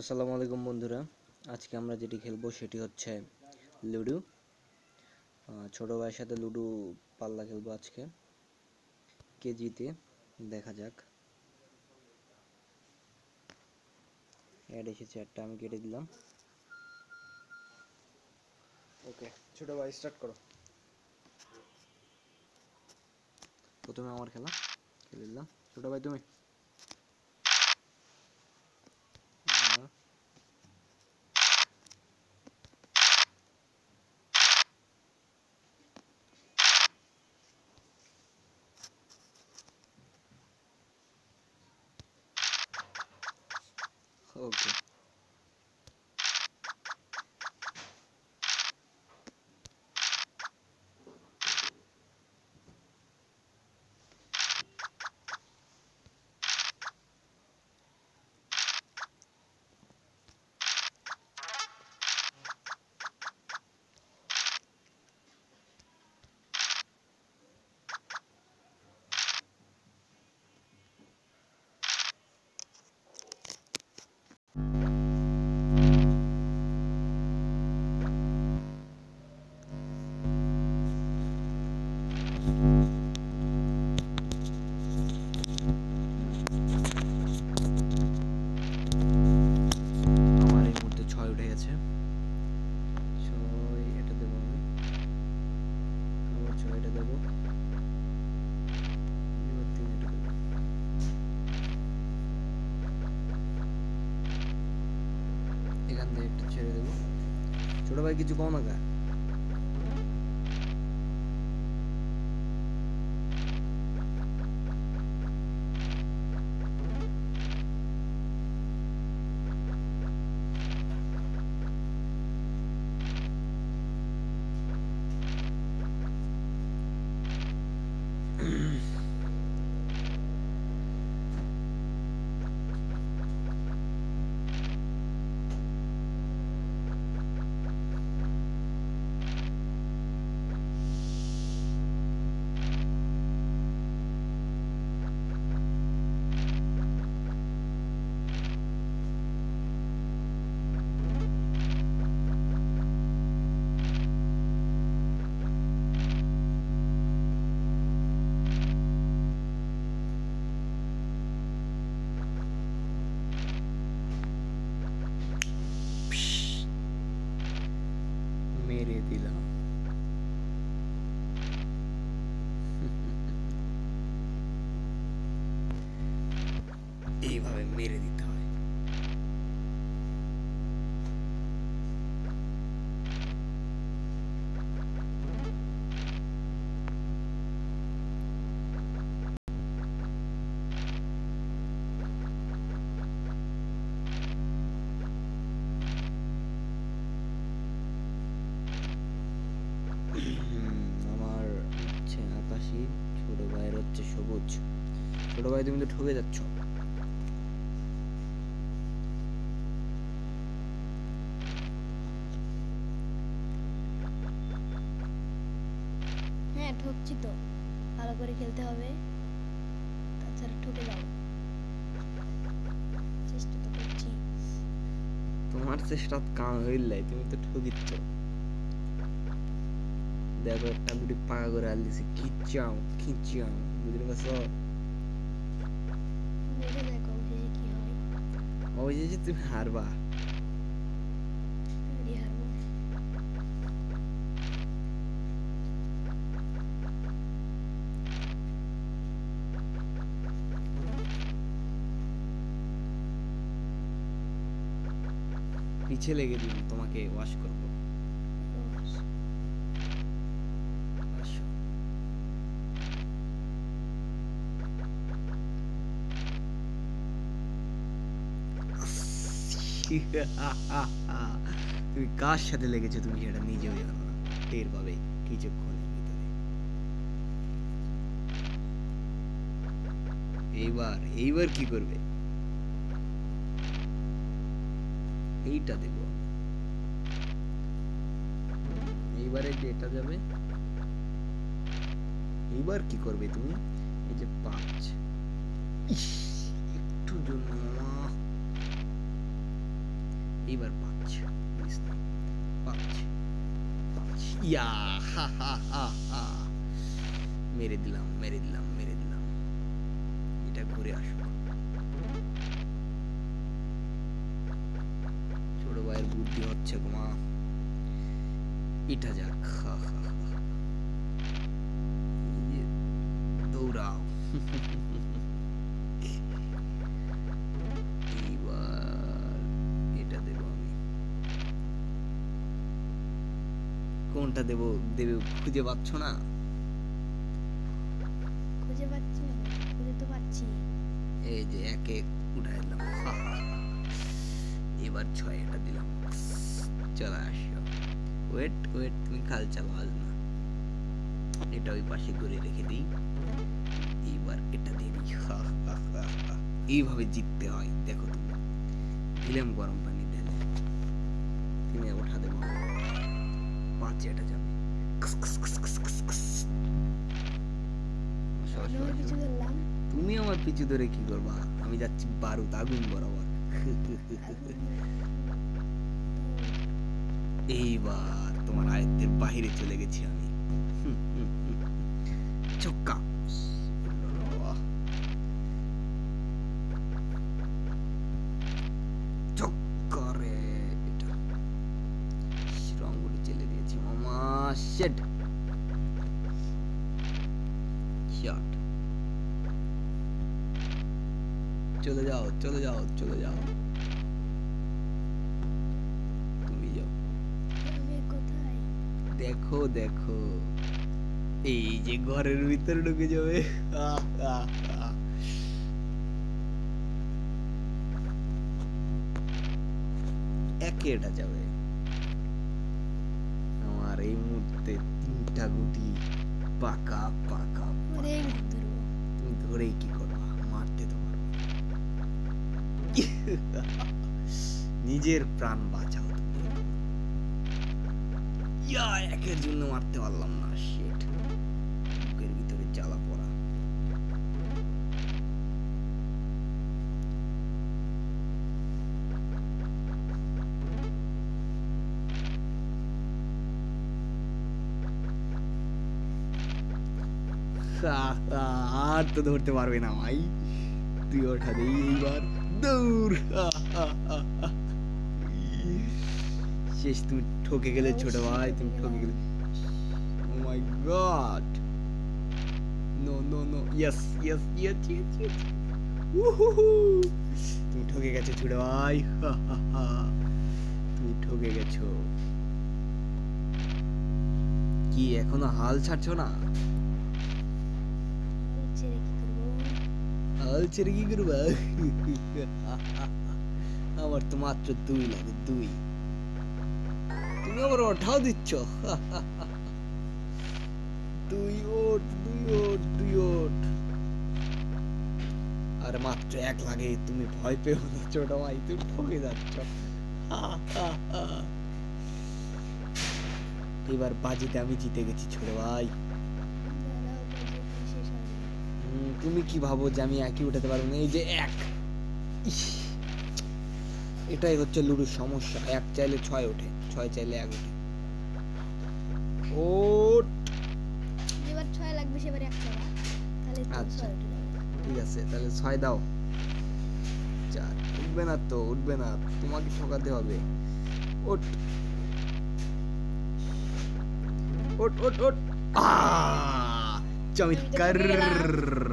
আসসালামু আলাইকুম বন্ধুরা, আজকে আমরা যেটি খেলবো সেটি হচ্ছে লুডো। ছোটো ভাইয়ের সাথে লুডো পাল্লা খেলবো আজকে, কে জিতে দেখা যাক। অ্যাড এসেছে একটা, আমি কেটে দিলাম। ওকে ছোটো ভাই স্টার্ট করো। প্রথমে আমার খেলা খেলে দিলাম। ছোটো ভাই তুমি ओके। ছোট ভাই কিছু কম না, मेरे दिला এইভাবে মেরে দিতে হয়। আমার হচ্ছে আকাশী, ছোট ভাইয়ের হচ্ছে সবুজ। ছোট ভাই তুমি তো ঠকে যাচ্ছ। হ্যাঁ ঠকছি তো, ভালো করে খেলতে হবে, তাছাড়া ঠকে যাও। চেষ্টা তো করছি, তোমার চেষ্টা কাম হইলাই, তুমি তো ঠকিচ্ছ। দেখো একটা দুটি পাকা করে আর দিয়েছে, খিচাও খিচাও, বুঝলে সব অবশেষে তুমি হারবা। পিছে লেগে দিলাম, তোমাকে ওয়াশ করবো। তুমি কার সাথে লেগেছো তুমি সেটা নিজেও জানো না, টের পাবে কিছুক্ষণের ভিতরে। এইবার কি করবে, এইটা দেব, এইবারে এটা যাবে। এইবার কি করবে তুমি, এই যে 5 একটু জন্য リバルパンチ。ミスター。パンチ。パンチ。いやー、はははは。মেরে দিলাম। এটা ঘুরে আসবো। ছোট ভাইয়ের বুদ্ধি হচ্ছে গোমা। এটা যাক। হা হা হা। দৌড়াও। কোনটা দেব দেবে খুঁজে পাচ্ছ না খুঁজে তো পাচ্ছি এই যে একে উঠাই দিলাম এবার 6 এটা দিলাম চলে আসো ওয়েট তুমি খাল চালাও না এটা ওই পাশে করে রেখে দিই এবার এটা দিয়ে দিই এইভাবে জিততে হয় দেখো তুমি দিলাম গরম পানি দিলে তুমি উঠা দেবো पाँच ऐटा जाबे। कस। तुम्ही हमारे पीछे तो रेखी कर बाहर। हमें जाच्ची बारू तागुन बराबर। एक बार तुम्हारा इतने बाहर चले गए थे हमें। चक्का। চলে যাও তুমি যাও আমি কোথায় দেখো এই যে ঘরের ভিতরে ঢুকে যাবে একেটা যাবে আমার এই মুহূর্তে তিনটা গুটি পাকা তুমি ধরেই কি করবা মারতে তো নিজের প্রাণ বাঁচাও তুমি ইয়া একের জন্য মারতে পারলাম না শিট বুকের ভিতরে জ্বালা পড়া আর তো ধরতে পারবে না ভাই তুই ওঠা দে এইবার दूर शेष तुम ठोके के लिए छोटा भाई तुम ठोके के लिए oh my god no yes woohoo तुम ठोके गए छोटा भाई तुम ठोके गए छो कि एकोना हाल छाड़छो ना আলচেরি কি করবা আমার তো মাত্র 2 লাগে 2 তুমি আবার ওঠাও দিচ্ছ 2 ওট আর মাত্র 1 লাগে তুমি ভয় পেও না ছোট ভাই তুমি ঠকে যাচ্ছ এবার বাজিতে আমি জিতে গেছি ছোট ভাই তুমি কি ভাবো যে আমি একই উঠাতে পারবো না এই যে এক এটাই হচ্ছে লুডুর সমস্যা এক চাইলে 6 ওঠে 6 চাইলে 1 ওঠে ওট এবার 6 লাগবে সেবার 1 চাবা তাহলে 6 ওঠে ঠিক আছে তাহলে 6 দাও 4 উঠবে না তোমাকে ঠকাতে হবে ওট চমৎকার